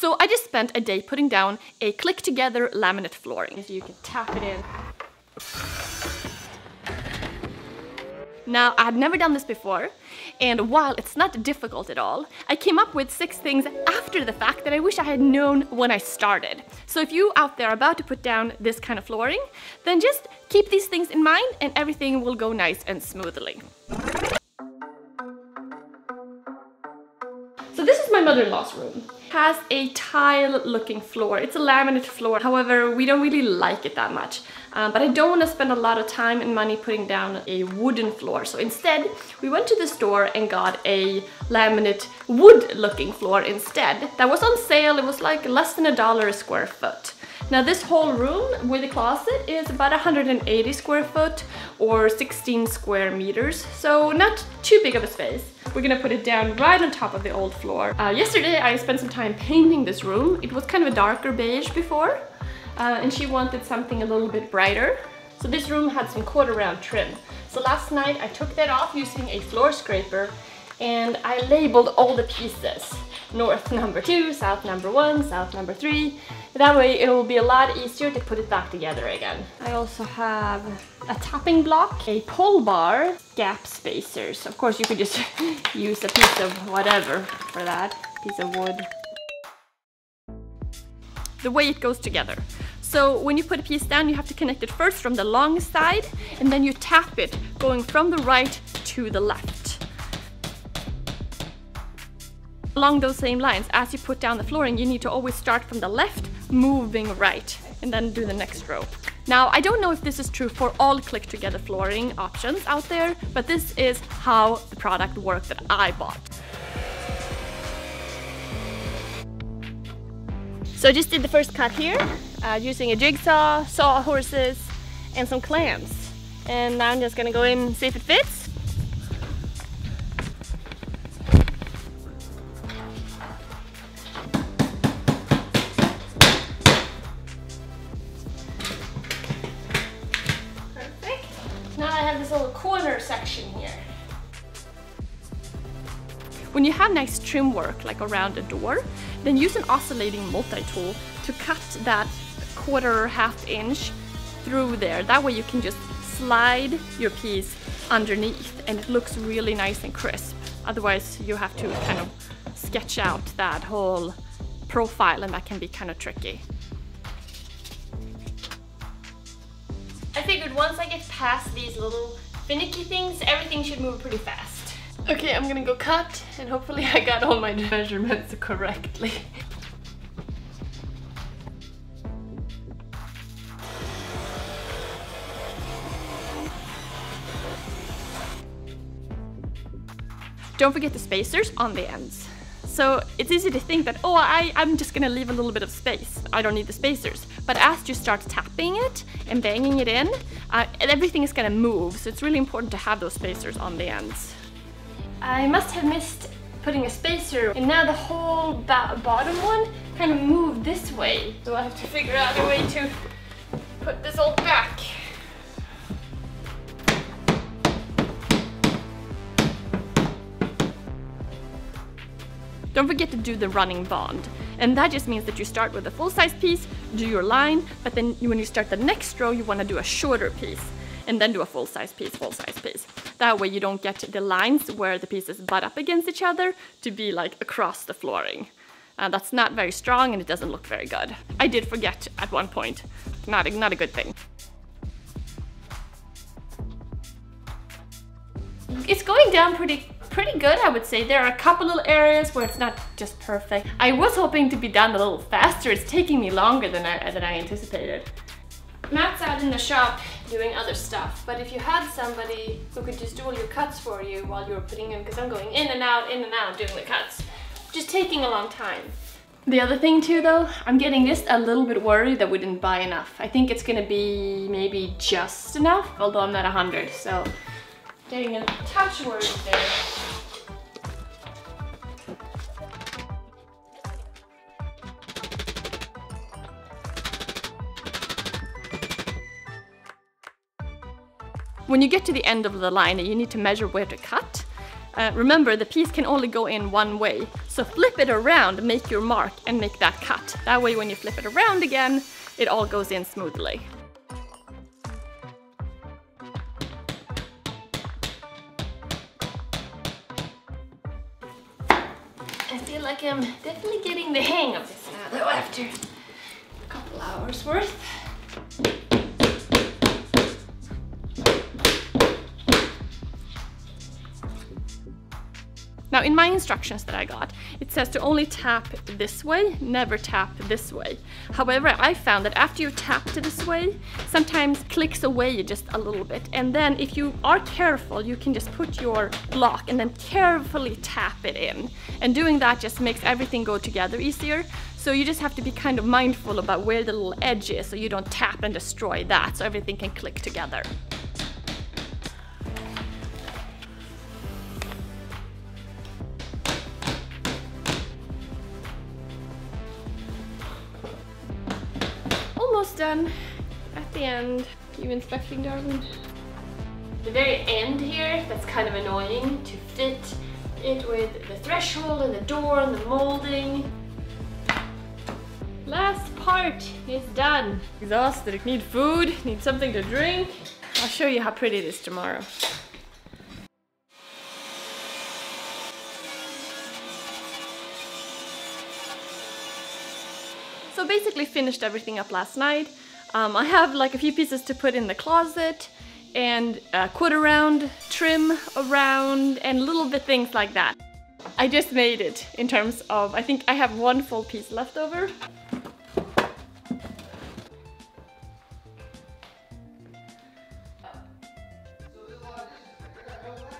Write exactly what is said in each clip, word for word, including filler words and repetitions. So I just spent a day putting down a click together laminate flooring. So you can tap it in. Now, I had never done this before, and while it's not difficult at all, I came up with six things after the fact that I wish I had known when I started. So if you out there are about to put down this kind of flooring, then just keep these things in mind and everything will go nice and smoothly. So this is my mother-in-law's room. It has a tile-looking floor. It's a laminate floor. However, we don't really like it that much. Um, but I don't want to spend a lot of time and money putting down a wooden floor. So instead, we went to the store and got a laminate wood-looking floor instead. That was on sale. It was like less than a dollar a square foot. Now this whole room with the closet is about one hundred eighty square foot or sixteen square meters. So not too big of a space. We're gonna put it down right on top of the old floor. Uh, yesterday I spent some time painting this room. It was kind of a darker beige before. Uh, and she wanted something a little bit brighter. So this room had some quarter round trim. So last night I took that off using a floor scraper and I labeled all the pieces. North number two, south number one, south number three. That way it will be a lot easier to put it back together again. I also have a tapping block, a pole bar, gap spacers. Of course you could just use a piece of whatever for that, piece of wood. The way it goes together. So when you put a piece down, you have to connect it first from the long side and then you tap it going from the right to the left. Along those same lines, as you put down the flooring, you need to always start from the left, moving right, and then do the next row. Now, I don't know if this is true for all click together flooring options out there, but this is how the product worked that I bought. So I just did the first cut here, uh, using a jigsaw, sawhorses, and some clamps. And now I'm just gonna go in and see if it fits. Perfect. Now I have this little corner section here. When you have nice trim work, like around a door, then use an oscillating multi-tool to cut that quarter or half inch through there. That way you can just slide your piece underneath and it looks really nice and crisp. Otherwise you have to kind of sketch out that whole profile and that can be kind of tricky. I figured once I get past these little finicky things, everything should move pretty fast. Okay, I'm gonna go cut, and hopefully I got all my measurements correctly. Don't forget the spacers on the ends. So it's easy to think that, oh, I, I'm just gonna leave a little bit of space. I don't need the spacers. But as you start tapping it and banging it in, uh, everything is gonna move. So it's really important to have those spacers on the ends. I must have missed putting a spacer, and now the whole bottom one kind of moved this way. So I have to figure out a way to put this all back. Don't forget to do the running bond. And that just means that you start with a full-size piece, do your line, but then when you start the next row, you want to do a shorter piece. And then do a full-size piece, full-size piece. That way you don't get the lines where the pieces butt up against each other to be like across the flooring. Uh, that's not very strong and it doesn't look very good. I did forget at one point, not a, not a good thing. It's going down pretty, pretty good, I would say. There are a couple little areas where it's not just perfect. I was hoping to be done a little faster. It's taking me longer than I, than I anticipated. Matt's out in the shop doing other stuff, but if you had somebody who could just do all your cuts for you while you were putting in, because I'm going in and out, in and out doing the cuts, just taking a long time. The other thing too though, I'm getting just a little bit worried that we didn't buy enough. I think it's gonna be maybe just enough, although I'm not a hundred, so getting a touch worried there. When you get to the end of the line and you need to measure where to cut, Uh, remember, the piece can only go in one way, so flip it around, make your mark, and make that cut. That way when you flip it around again, it all goes in smoothly. I feel like I'm definitely getting the hang of this now, though, after a couple hours worth. Now, in my instructions that I got, it says to only tap this way, never tap this way. However, I found that after you tapped this way, sometimes clicks away just a little bit. And then if you are careful, you can just put your block and then carefully tap it in. And doing that just makes everything go together easier. So you just have to be kind of mindful about where the little edge is so you don't tap and destroy that, so everything can click together. Done at the end. You inspecting, darling? The very end here, that's kind of annoying, to fit it with the threshold and the door and the molding. Last part is done. Exhausted, need food, need something to drink. I'll show you how pretty it is tomorrow. So basically finished everything up last night. Um, I have like a few pieces to put in the closet and uh, quilt around, trim around, and little bit things like that. I just made it in terms of, I think I have one full piece left over.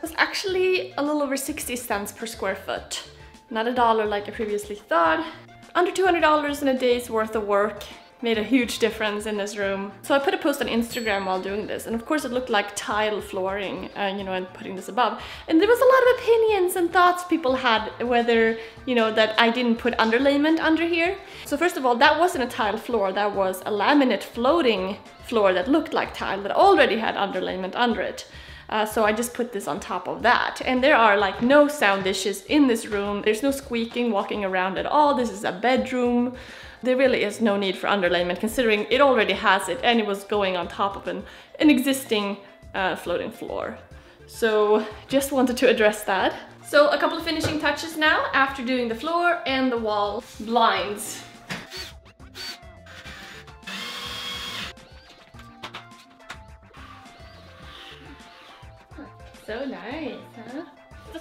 It's actually a little over sixty cents per square foot. Not a dollar like I previously thought. Under two hundred dollars in a day's worth of work made a huge difference in this room. So I put a post on Instagram while doing this, and of course it looked like tile flooring, uh, you know, and putting this above. And there was a lot of opinions and thoughts people had whether, you know, that I didn't put underlayment under here. So first of all, that wasn't a tile floor, that was a laminate floating floor that looked like tile that already had underlayment under it. Uh, so I just put this on top of that. And there are like no sound dishes in this room. There's no squeaking, walking around at all. This is a bedroom. There really is no need for underlayment considering it already has it and it was going on top of an, an existing uh, floating floor. So just wanted to address that. So a couple of finishing touches now after doing the floor and the wall blinds. So nice, huh?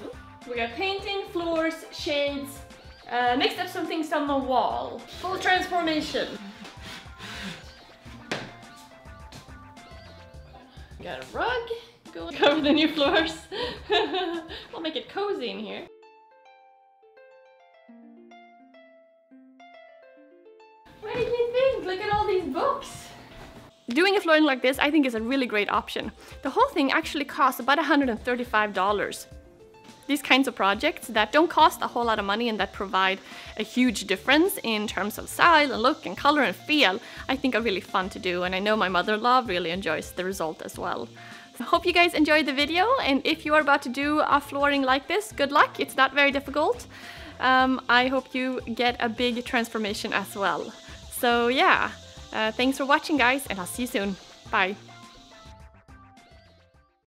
We got painting, floors, shades. Uh, next up, some things on the wall. Full transformation. Got a rug. Go cover the new floors. We'll make it cozy in here. What did you think? Look at all these books. Doing a flooring like this, I think, is a really great option. The whole thing actually costs about one hundred thirty-five dollars. These kinds of projects that don't cost a whole lot of money and that provide a huge difference in terms of style and look and color and feel, I think are really fun to do, and I know my mother-in-law really enjoys the result as well. So I hope you guys enjoyed the video, and if you are about to do a flooring like this, good luck, it's not very difficult. Um, I hope you get a big transformation as well. So yeah. Uh, thanks for watching, guys, and I'll see you soon. Bye!